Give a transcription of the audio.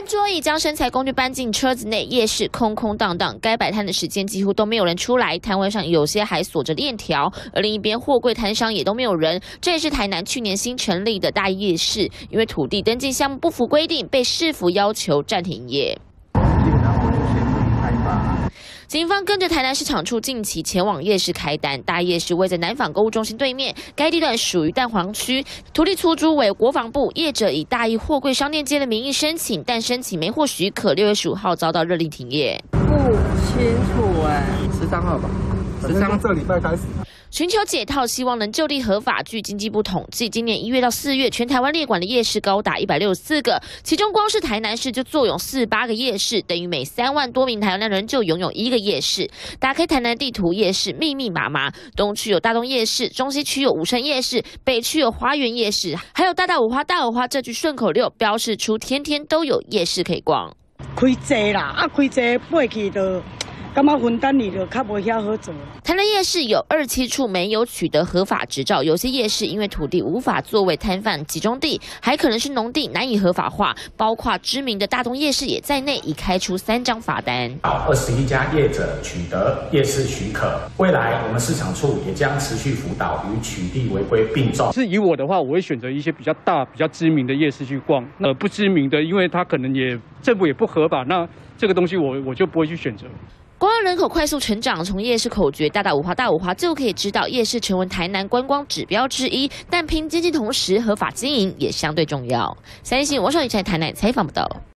搬桌椅将生财工具搬进车子内，夜市空空荡荡，该摆摊的时间几乎都没有人出来，摊位上有些还锁着链条，而另一边货柜摊商也都没有人。这也是台南去年新成立的大夜市，因为土地登记项目不符规定，被市府要求暂停营业。 警方跟着台南市场处近期前往夜市开单。大夜市位在南纺购物中心对面，该地段属于蛋黄区，土地出租为国防部。业者以大义货柜商店街的名义申请，但申请没获许可，6月15号遭到勒令停业。不清楚哎，13号吧，13号这礼拜开始。 寻求解套，希望能就地合法。据经济部统计，今年1月到4月，全台湾列管的夜市高达164个，其中光是台南市就坐拥48个夜市，等于每3万多名台湾人就拥有1个夜市。打开台南地图，夜市密密麻麻，东区有大东夜市，中西区有武圣夜市，北区有花园夜市，还有大五花这句顺口溜，标示出天天都有夜市可以逛。开济啦，开济买去都。 干嘛混蛋你了？看不下喝酒。台南夜市有27处没有取得合法执照，有些夜市因为土地无法作为摊贩集中地，还可能是农地，难以合法化。包括知名的大东夜市也在内，已开出3张罚单。21家业者取得夜市许可，未来我们市场处也将持续辅导与取缔违规并重。是以我的话，我会选择一些比较大、比较知名的夜市去逛。不知名的，因为它可能也政府也不合法，那这个东西我就不会去选择。 观光人口快速成长，从夜市口诀大五花就可以知道，夜市成为台南观光指标之一。但拼经济同时，合法经营也相对重要。三立新闻王少宇在台南采访报道。